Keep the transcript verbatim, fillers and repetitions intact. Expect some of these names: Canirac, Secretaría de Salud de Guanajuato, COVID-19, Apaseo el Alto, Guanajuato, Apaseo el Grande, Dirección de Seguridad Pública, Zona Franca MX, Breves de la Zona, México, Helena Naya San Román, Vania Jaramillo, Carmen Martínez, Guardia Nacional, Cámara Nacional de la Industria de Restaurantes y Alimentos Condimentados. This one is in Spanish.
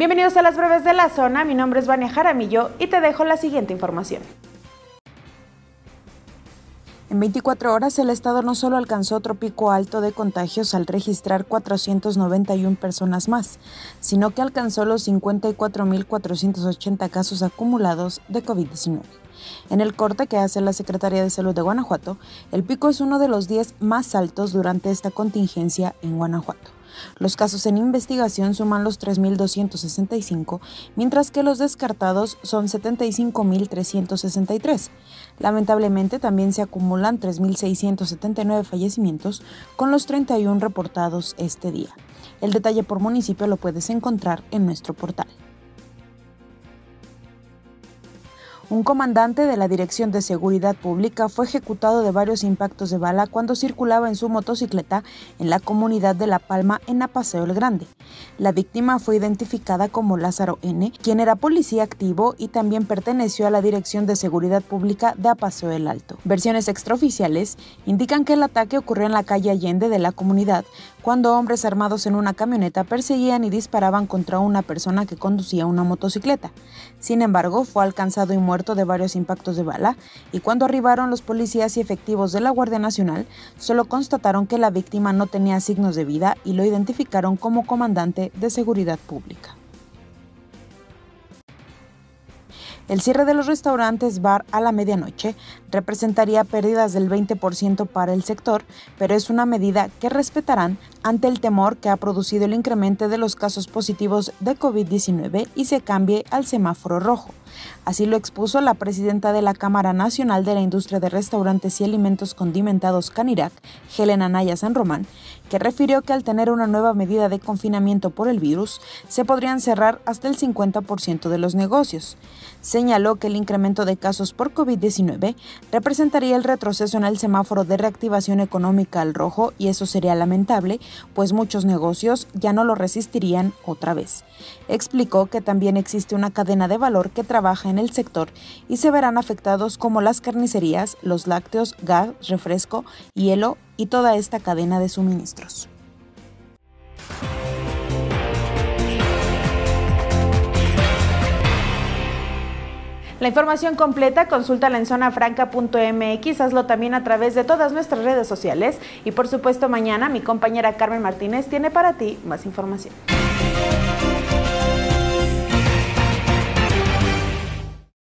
Bienvenidos a las breves de la zona, mi nombre es Vania Jaramillo y te dejo la siguiente información. En veinticuatro horas, el estado no solo alcanzó otro pico alto de contagios al registrar cuatrocientas noventa y una personas más, sino que alcanzó los cincuenta y cuatro mil cuatrocientos ochenta casos acumulados de COVID diecinueve. En el corte que hace la Secretaría de Salud de Guanajuato, el pico es uno de los diez más altos durante esta contingencia en Guanajuato. Los casos en investigación suman los tres mil doscientos sesenta y cinco, mientras que los descartados son setenta y cinco mil trescientos sesenta y tres. Lamentablemente, también se acumulan tres mil seiscientos setenta y nueve fallecimientos, con los treinta y uno reportados este día. El detalle por municipio lo puedes encontrar en nuestro portal. Un comandante de la Dirección de Seguridad Pública fue ejecutado de varios impactos de bala cuando circulaba en su motocicleta en la comunidad de La Palma, en Apaseo el Grande. La víctima fue identificada como Lázaro N., quien era policía activo y también perteneció a la Dirección de Seguridad Pública de Apaseo el Alto. Versiones extraoficiales indican que el ataque ocurrió en la calle Allende de la comunidad, cuando hombres armados en una camioneta perseguían y disparaban contra una persona que conducía una motocicleta. Sin embargo, fue alcanzado y muerto de varios impactos de bala, y cuando arribaron los policías y efectivos de la Guardia Nacional, solo constataron que la víctima no tenía signos de vida y lo identificaron como comandante de seguridad pública. El cierre de los restaurantes bar a la medianoche representaría pérdidas del veinte por ciento para el sector, pero es una medida que respetarán ante el temor que ha producido el incremento de los casos positivos de COVID diecinueve y se cambie al semáforo rojo. Así lo expuso la presidenta de la Cámara Nacional de la Industria de Restaurantes y Alimentos Condimentados, Canirac, Helena Naya San Román, que refirió que al tener una nueva medida de confinamiento por el virus, se podrían cerrar hasta el cincuenta por ciento de los negocios. Se Señaló que el incremento de casos por COVID diecinueve representaría el retroceso en el semáforo de reactivación económica al rojo, y eso sería lamentable, pues muchos negocios ya no lo resistirían otra vez. Explicó que también existe una cadena de valor que trabaja en el sector y se verán afectados, como las carnicerías, los lácteos, gas, refresco, hielo y toda esta cadena de suministros. La información completa consúltala en zona franca punto m x, hazlo también a través de todas nuestras redes sociales y por supuesto mañana mi compañera Carmen Martínez tiene para ti más información.